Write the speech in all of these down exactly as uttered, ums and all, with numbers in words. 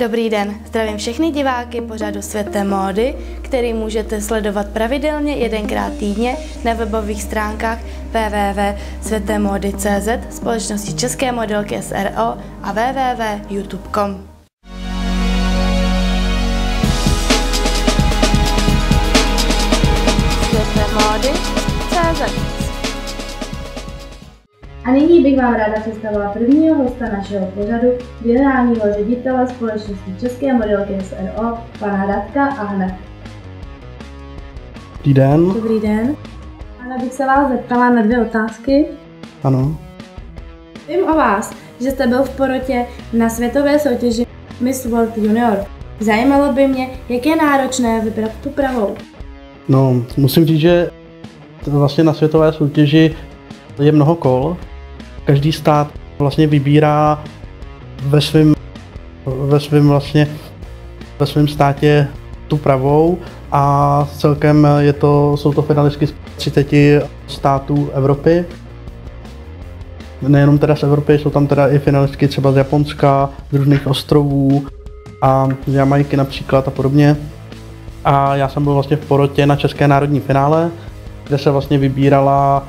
Dobrý den, zdravím všechny diváky pořadu Světem módy, který můžete sledovat pravidelně jedenkrát týdně na webových stránkách w w w tečka světemódy tečka cz, společnosti České modelky S R O a w w w tečka youtube tečka com. A nyní bych vám ráda představila prvního hosta našeho pořadu, generálního ředitele společnosti České modelky S R O, pana Radka Ahne. Dobrý den. Dobrý den. Ráda bych se vás zeptala na dvě otázky. Ano. Vím o vás, že jste byl v porotě na světové soutěži Miss World Junior. Zajímalo by mě, jak je náročné vybrat tu pravou. No, musím říct, že vlastně na světové soutěži je mnoho kol. Každý stát vlastně vybírá ve svém ve svém vlastně ve svém státě tu pravou a celkem je to, jsou to finalistky z třiceti států Evropy. Nejenom teda z Evropy, jsou tam teda i finalistky třeba z Japonska, z různých ostrovů a z Jamajky například a podobně. A já jsem byl vlastně v porotě na české národní finále, kde se vlastně vybírala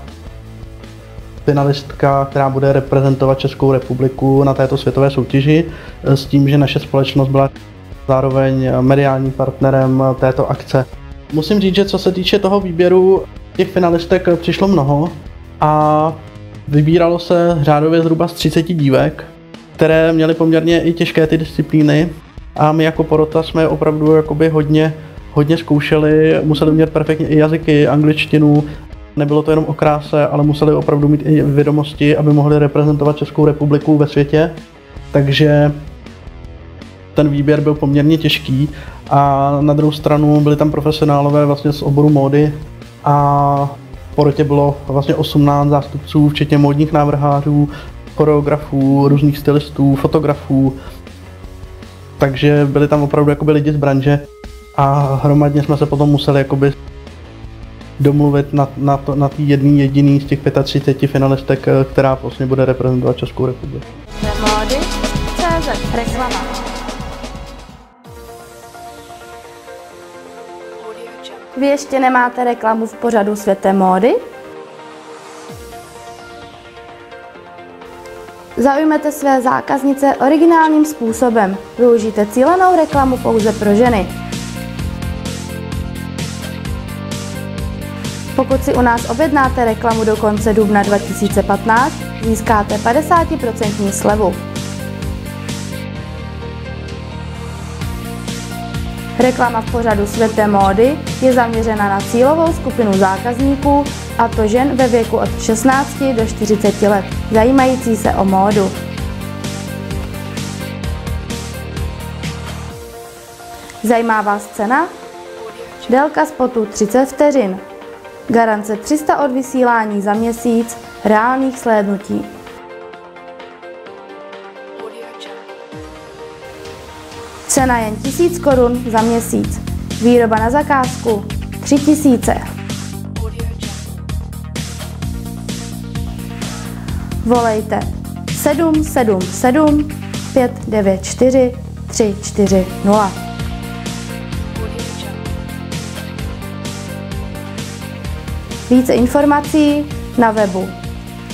finalistka, která bude reprezentovat Českou republiku na této světové soutěži, s tím, že naše společnost byla zároveň mediálním partnerem této akce. Musím říct, že co se týče toho výběru, těch finalistek přišlo mnoho a vybíralo se řádově zhruba z třiceti dívek, které měly poměrně i těžké ty disciplíny a my jako porota jsme opravdu jakoby hodně, hodně zkoušeli, museli umět perfektně i jazyky, angličtinu. Nebylo to jenom o kráse, ale museli opravdu mít i vědomosti, aby mohli reprezentovat Českou republiku ve světě. Takže ten výběr byl poměrně těžký a na druhou stranu byli tam profesionálové vlastně z oboru módy a v porotě bylo vlastně osmnáct zástupců, včetně módních návrhářů, choreografů, různých stylistů, fotografů. Takže byli tam opravdu jakoby lidi z branže a hromadně jsme se potom museli jakoby domluvit na, na, to, na tý jedný jediný z těch třiceti pěti finalistek, která vlastně bude reprezentovat Českou republiku. Vy ještě nemáte reklamu v pořadu Světem módy? Zaujměte své zákaznice originálním způsobem. Využijte cílenou reklamu pouze pro ženy. Pokud si u nás objednáte reklamu do konce dubna dva tisíce patnáct, získáte padesát procent slevu. Reklama v pořadu Světem módy je zaměřena na cílovou skupinu zákazníků, a to žen ve věku od šestnácti do čtyřiceti let, zajímající se o módu. Zajímá vás cena? Délka spotu třicet vteřin. Garance tři sta odvysílání za měsíc reálných slédnutí. Cena jen tisíc korun za měsíc. Výroba na zakázku tři tisíce. Volejte sedm sedm sedm pět devět čtyři tři čtyři nula. Více informací na webu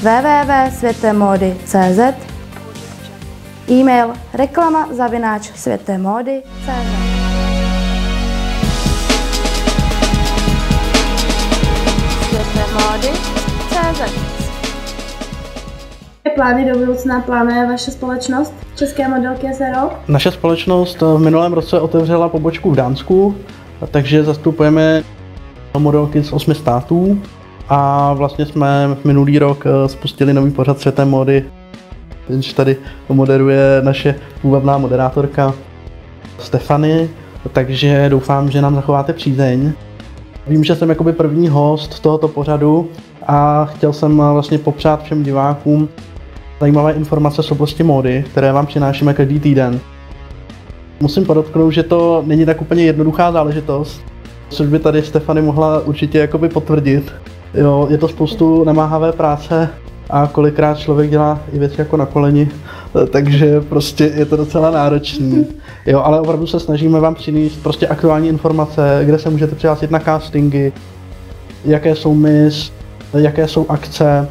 w w w tečka světemódy tečka cz, e-mail reklama zavináč světemódy tečka cz. Jaké plány do budoucna plánuje vaše společnost České modelky S R O? Naše společnost v minulém roce otevřela pobočku v Dánsku, takže zastupujeme modelky z osmi států a vlastně jsme minulý rok spustili nový pořad Světem módy, jenž tady moderuje naše úvabná moderátorka Stefany, takže doufám, že nám zachováte přízeň. Vím, že jsem jakoby první host tohoto pořadu a chtěl jsem vlastně popřát všem divákům zajímavé informace z oblasti módy, které vám přinášíme každý týden. Musím podotknout, že to není tak úplně jednoduchá záležitost, což by tady Stefany mohla určitě jakoby potvrdit. Jo, je to spoustu namáhavé práce a kolikrát člověk dělá i věci jako na koleni, takže prostě je to docela náročný. Jo, ale opravdu se snažíme vám přinést prostě aktuální informace, kde se můžete přihlásit na castingy, jaké jsou miss, jaké jsou akce,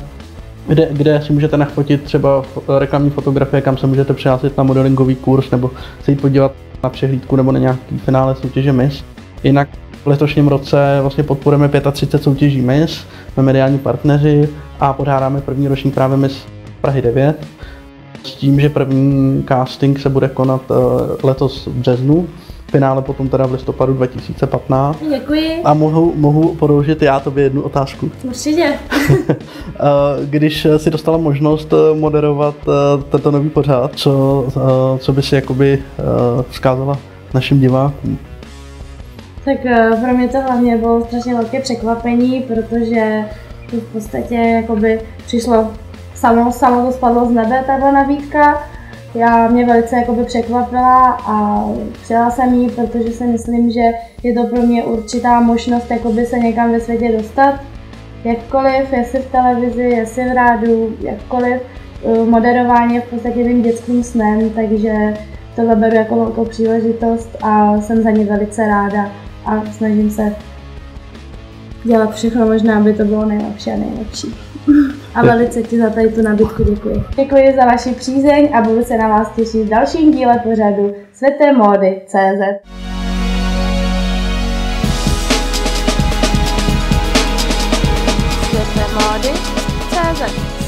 kde, kde si můžete nafotit třeba reklamní fotografie, kam se můžete přihlásit na modelingový kurz, nebo se jít podívat na přehlídku nebo na nějaký finále soutěže miss. Jinak v letošním roce vlastně podporujeme třicet pět soutěží miss, jsme mediální partneři a pořádáme první ročník právě Miss Prahy devět. S tím, že první casting se bude konat letos v březnu, finále potom teda v listopadu dva tisíce patnáct. Děkuji. A mohu, mohu položit já tobě jednu otázku? Určitě. Když jsi dostala možnost moderovat tento nový pořad, co, co by si jakoby vzkázala našim divákům? Tak pro mě to hlavně bylo strašně velké překvapení, protože to v podstatě jakoby přišlo samo, samo to spadlo z nebe, tahle nabídka. Já mě velice jakoby překvapila a přijala jsem ji, protože si myslím, že je to pro mě určitá možnost jakoby se někam ve světě dostat. Jakkoliv, jestli v televizi, jestli v rádu, jakkoliv. Moderování je v podstatě mým dětským snem, takže tohle beru jako velkou příležitost a jsem za ní velice ráda a snažím se dělat všechno možná, aby to bylo nejlepší a nejlepší. A velice ti za tady tu nabídku děkuji. Děkuji za vaši přízeň a budu se na vás těšit v dalším díle pořadu Světem módy tečka cé zet. Světem módy tečka cé zet